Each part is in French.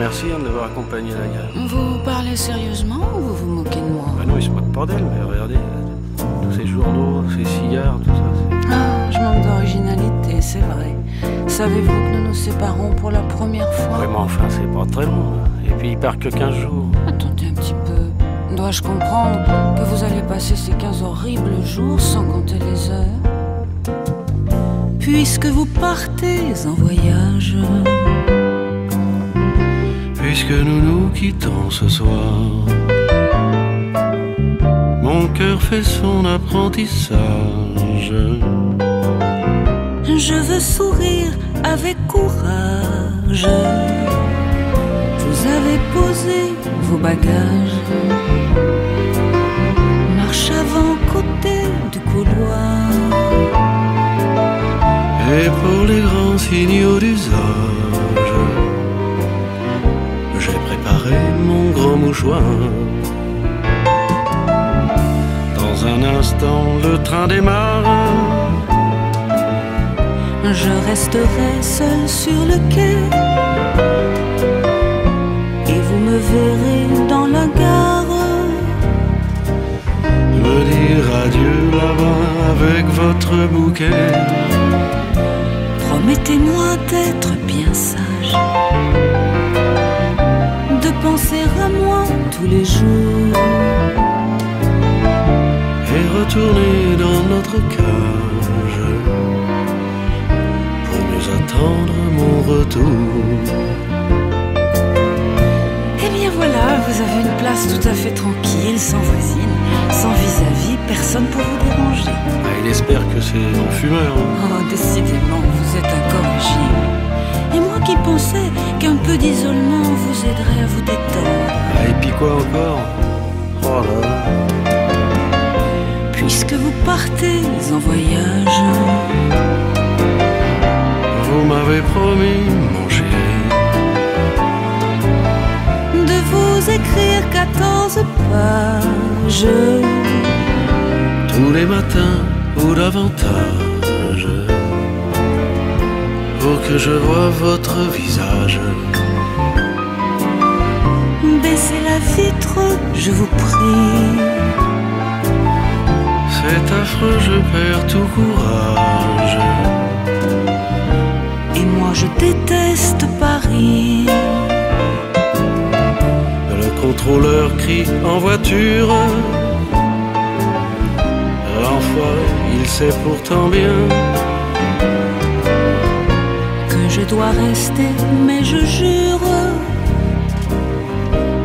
remercie de m'avoir accompagné à la gare. Vous parlez sérieusement ou vous vous moquez de moi? Bah non, ils se moquent pas d'elle, mais regardez, tous ces journaux, ces cigares, tout ça. Ah, je manque d'originalité, c'est vrai. Savez-vous que nous nous séparons pour la première fois? Vraiment, enfin, c'est pas très long. Et puis il part que 15 jours. Attendez un petit peu. Dois-je comprendre que vous allez passer ces 15 horribles jours sans compter les heures? Puisque vous partez en voyage. Puisque nous nous quittons ce soir, mon cœur fait son apprentissage. Je veux sourire avec courage. Vous avez posé vos bagages, marche avant côté du couloir. Et pour les grands signaux d'usage, j'ai préparé mon grand mouchoir. Dans un instant, le train démarre. Je resterai seul sur le quai, et vous me verrez dans la gare me dire adieu là-bas avec votre bouquet. Promettez-moi d'être bien sage, de penser à moi tous les jours, et retourner dans notre cage pour nous attendre mon retour. Eh bien voilà, vous avez une place tout à fait tranquille, sans voisine, sans vis-à-vis, personne pour vous déranger. Ah, il espère que c'est mon fumeur. Oh, décidément, vous êtes incorrigible. Et moi qui pensais qu'un peu d'isolement vous aiderait à vous détendre. Ah, et puis quoi encore? Oh là là. Puisque vous partez en voyage, vous m'avez promis, mon chéri, de vous écrire 14 pages tous les matins ou davantage, pour que je voie votre visage. Baissez la vitre, je vous prie, c'est affreux, je perds tout courage. Et moi je déteste Paris. Le contrôleur crie en voiture, l'enfoiré, il sait pourtant bien que je dois rester, mais je jure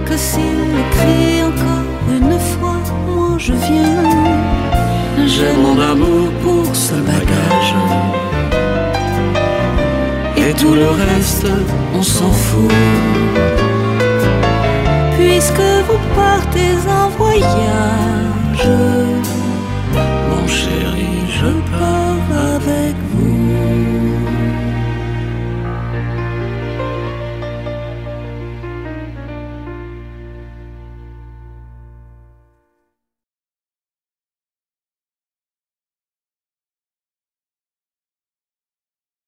que s'il me crie encore une fois, moi je viens. J'ai mon amour pour ce bagage, et tout le reste, on s'en fout. Puisque vous partez en voyage,